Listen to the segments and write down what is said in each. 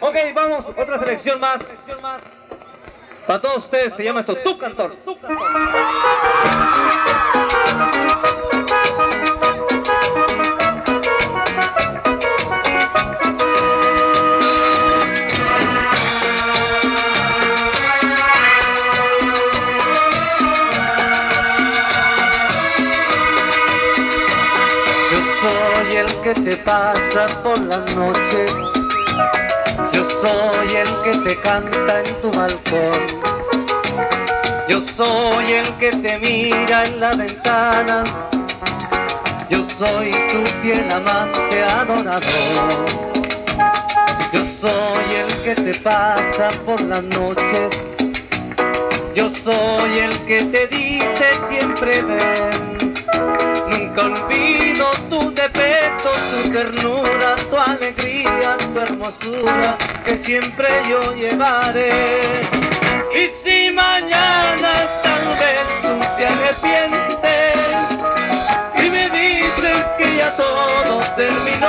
Ok, vamos, otra selección más. Para todos ustedes se llama esto Tu Cantor. Que te pasa por las noches, yo soy el que te canta en tu balcón, yo soy el que te mira en la ventana, yo soy tu fiel amante adorador, yo soy el que te pasa por las noches, yo soy el que te dice siempre ven, nunca olvido tu defensa, tu ternura, tu alegría, tu hermosura, que siempre yo llevaré. Y si mañana tal vez tú te arrepientes y me dices que ya todo terminó,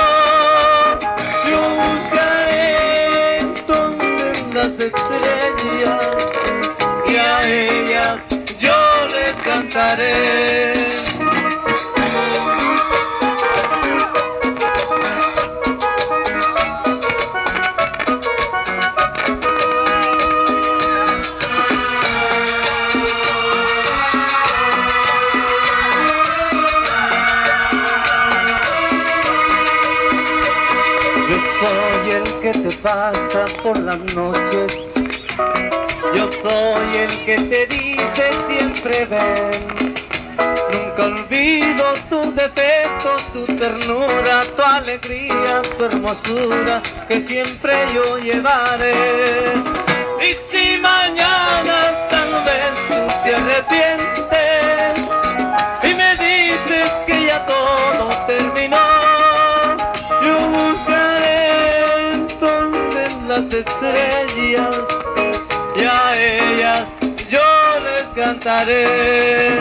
yo buscaré entonces las estrellas y a ellas yo les cantaré. Pasa por las noches, yo soy el que te dice siempre ven, nunca olvido tus defectos, tu ternura, tu alegría, tu hermosura, que siempre yo llevaré. Y si mañana tal vez tú te arrepientes y me dices que ya todo terminó, estrellas y a ellas yo les cantaré.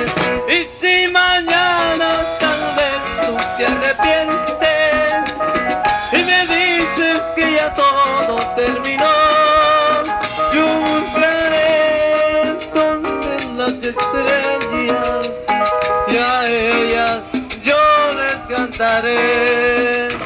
Y si mañana tal vez tú te arrepientes y me dices que ya todo terminó, yo buscaré entonces las estrellas y a ellas yo les cantaré.